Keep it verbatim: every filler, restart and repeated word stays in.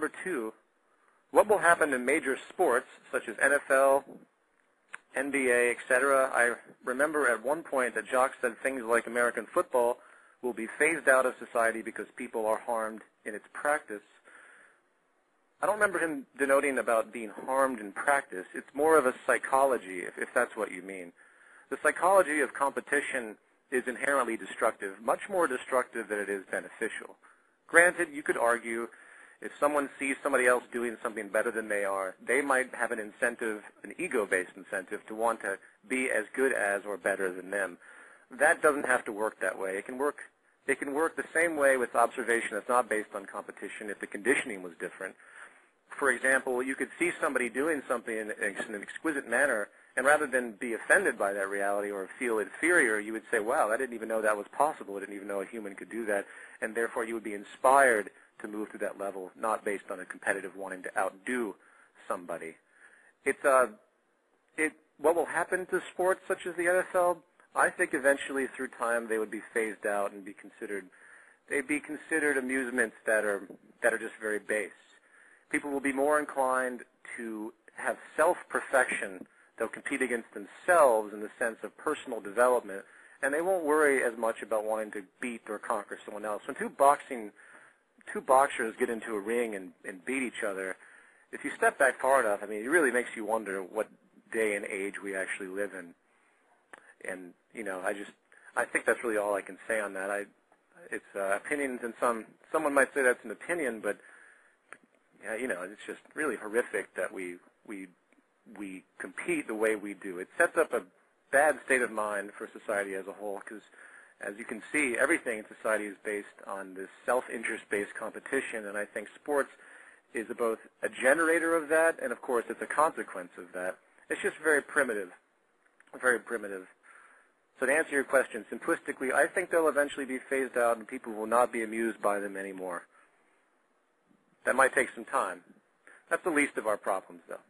number two, what will happen to major sports such as N F L, N B A, et cetera? I remember at one point that Jacques said things like American football will be phased out of society because people are harmed in its practice. I don't remember him denoting about being harmed in practice. It's more of a psychology, if, if that's what you mean. The psychology of competition is inherently destructive, much more destructive than it is beneficial. Granted, you could argue if someone sees somebody else doing something better than they are, they might have an incentive, an ego-based incentive, to want to be as good as or better than them. That doesn't have to work that way. It can work, it can work the same way with observation that's not based on competition if the conditioning was different. For example, you could see somebody doing something in an exquisite manner, and rather than be offended by that reality or feel inferior, you would say, wow, I didn't even know that was possible. I didn't even know a human could do that. And therefore, you would be inspired to move to that level, not based on a competitive wanting to outdo somebody. It's, uh, it, what will happen to sports such as the N F L? I think eventually through time they would be phased out and be considered, they'd be considered amusements that are, that are just very base. People will be more inclined to have self-perfection. They'll compete against themselves in the sense of personal development, and they won't worry as much about wanting to beat or conquer someone else. When two boxing, two boxers get into a ring and, and beat each other, if you step back far enough, I mean, it really makes you wonder what day and age we actually live in. And, you know, I just, I think that's really all I can say on that. I, it's uh, opinions, and some, someone might say that's an opinion, but yeah, you know, it's just really horrific that we we we compete the way we do. It sets up a bad state of mind for society as a whole, because, as you can see, everything in society is based on this self-interest-based competition, and I think sports is both a generator of that, and of course, it's a consequence of that. It's just very primitive, very primitive. So to answer your question simplistically, I think they'll eventually be phased out, and people will not be amused by them anymore. That might take some time. That's the least of our problems, though.